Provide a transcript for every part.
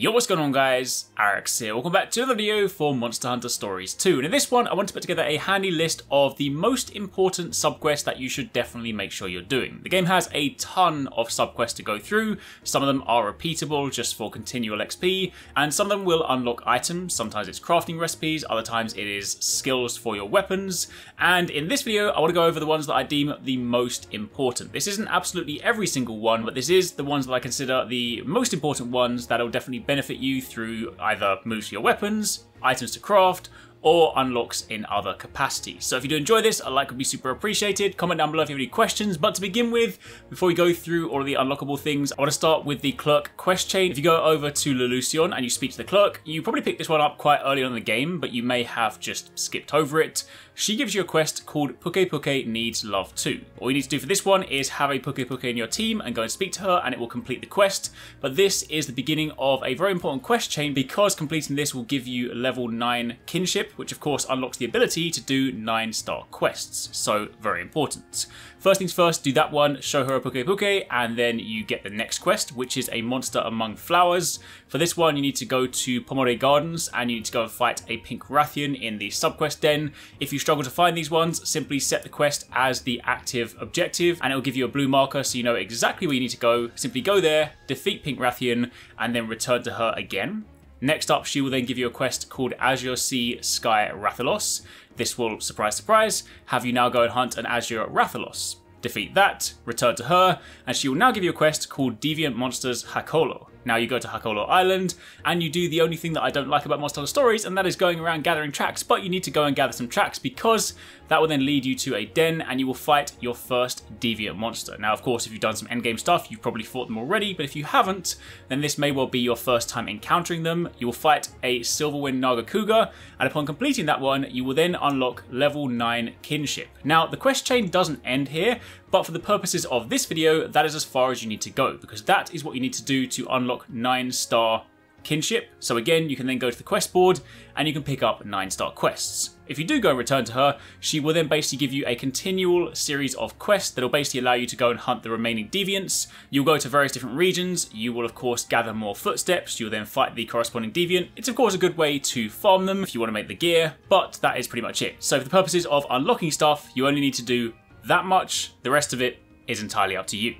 Yo, what's going on guys, Arekkz here. Welcome back to another video for Monster Hunter Stories 2. And in this one, I want to put together a handy list of the most important subquests that you should definitely make sure you're doing. The game has a ton of subquests to go through. Some of them are repeatable just for continual XP, and some of them will unlock items. Sometimes it's crafting recipes, other times it is skills for your weapons. And in this video, I want to go over the ones that I deem the most important. This isn't absolutely every single one, but this is the ones that I consider the most important ones that'll definitely benefit you through either moves for your weapons, items to craft, or unlocks in other capacities. So if you do enjoy this, a like would be super appreciated. Comment down below if you have any questions. But to begin with, before we go through all of the unlockable things, I want to start with the Clerc quest chain. If you go over to Lelucion and you speak to the Clerc, you probably picked this one up quite early on in the game, but you may have just skipped over it. She gives you a quest called Pukei Pukei Needs Love Too. All you need to do for this one is have a Pukei Pukei in your team and go and speak to her and it will complete the quest. But this is the beginning of a very important quest chain because completing this will give you level 9 kinship, which of course unlocks the ability to do 9-star quests. So very important. First things first, do that one, show her a Pukei Pukei, and then you get the next quest, which is a monster among flowers. For this one, you need to go to Pomore Gardens and you need to go and fight a Pink Rathian in the subquest den. If you struggle to find these ones, simply set the quest as the active objective and it'll give you a blue marker so you know exactly where you need to go. Simply go there, defeat Pink Rathian, and then return to her again. Next up, she will then give you a quest called Azure Rathalos. This will, surprise surprise, have you now go and hunt an Azure Rathalos. Defeat that, return to her, and she will now give you a quest called Deviant Monsters Hakolo. Now you go to Hakolo Island, and you do the only thing that I don't like about Monster Hunter Stories, and that is going around gathering tracks, but you need to go and gather some tracks because that will then lead you to a den, and you will fight your first Deviant Monster. Now, of course, if you've done some endgame stuff, you've probably fought them already, but if you haven't, then this may well be your first time encountering them. You will fight a Silverwind Naga Kuga, and upon completing that one, you will then unlock level 9 kinship. Now, the quest chain doesn't end here, but for the purposes of this video, that is as far as you need to go, because that is what you need to do to unlock 9-star kinship. So again, you can then go to the quest board and you can pick up 9-star quests. If you do go and return to her, she will then basically give you a continual series of quests that'll basically allow you to go and hunt the remaining deviants. You'll go to various different regions. You will, of course, gather more footsteps. You'll then fight the corresponding deviant. It's, of course, a good way to farm them if you want to make the gear, but that is pretty much it. So for the purposes of unlocking stuff, you only need to do that much. The rest of it is entirely up to you.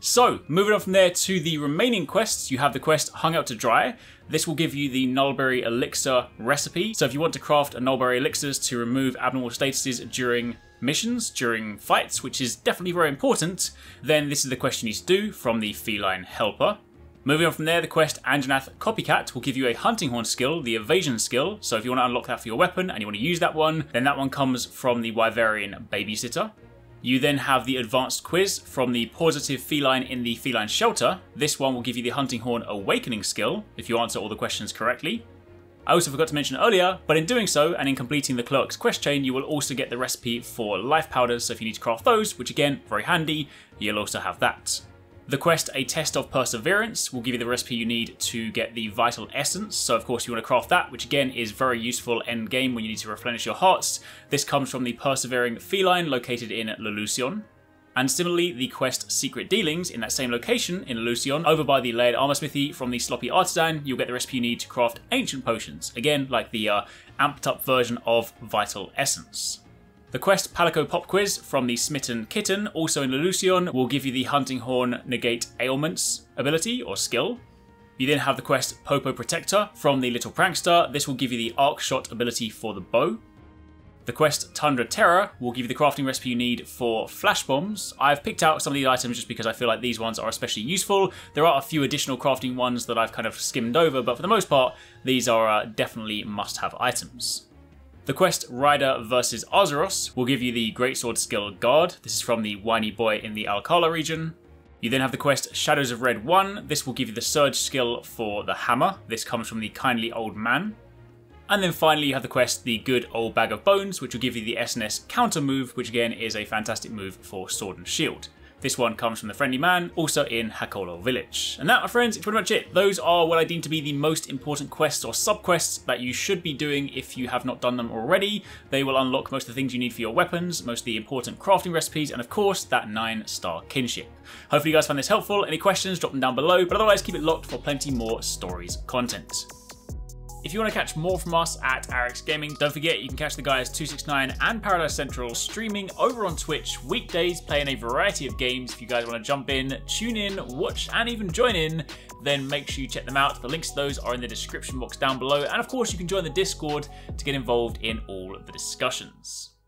So, moving on from there to the remaining quests, you have the quest Hung Out to Dry. This will give you the Nullberry Elixir recipe. So if you want to craft a Nullberry Elixirs to remove abnormal statuses during missions, during fights, which is definitely very important, then this is the quest you need to do from the Feline Helper. Moving on from there, the quest Anjanath Copycat will give you a hunting horn skill, the evasion skill. So if you want to unlock that for your weapon and you want to use that one, then that one comes from the Wyverian Babysitter. You then have the advanced quiz from the Positive Feline in the Feline Shelter. This one will give you the Hunting Horn Awakening skill, if you answer all the questions correctly. I also forgot to mention earlier, but in doing so, and in completing the Clerc's quest chain, you will also get the recipe for life powders, so if you need to craft those, which again, very handy, you'll also have that. The quest A Test of Perseverance will give you the recipe you need to get the Vital Essence, so of course you want to craft that, which again is very useful end game when you need to replenish your hearts. This comes from the Persevering Feline located in Lelucion. And similarly, the quest Secret Dealings in that same location in Lelucion, over by the Layered Armorsmithy from the Sloppy Artisan, you'll get the recipe you need to craft Ancient Potions, again like the amped up version of Vital Essence. The quest Palico Pop Quiz from the Smitten Kitten, also in Lelucion, will give you the Hunting Horn Negate Ailments ability or skill. You then have the quest Popo Protector from the Little Prankster. This will give you the Arc Shot ability for the bow. The quest Tundra Terror will give you the crafting recipe you need for flash bombs. I've picked out some of these items just because I feel like these ones are especially useful. There are a few additional crafting ones that I've kind of skimmed over, but for the most part, these are definitely must-have items. The quest Rider vs Azuros will give you the Greatsword skill Guard. This is from the Whiny Boy in the Alcala region. You then have the quest Shadows of Red 1. This will give you the Surge skill for the Hammer. This comes from the Kindly Old Man. And then finally you have the quest The Good Old Bag of Bones, which will give you the SNS counter move, which again is a fantastic move for Sword and Shield. This one comes from the Friendly Man, also in Hakolo Village. And that, my friends, is pretty much it. Those are what I deem to be the most important quests or subquests that you should be doing if you have not done them already. They will unlock most of the things you need for your weapons, most of the important crafting recipes, and of course, that 9-star kinship. Hopefully you guys found this helpful. Any questions, drop them down below, but otherwise keep it locked for plenty more Stories content. If you want to catch more from us at Arekkz Gaming, don't forget you can catch the guys 269 and Paradise Central streaming over on Twitch weekdays, playing a variety of games. If you guys want to jump in, tune in, watch, and even join in, then make sure you check them out. The links to those are in the description box down below. And of course, you can join the Discord to get involved in all of the discussions.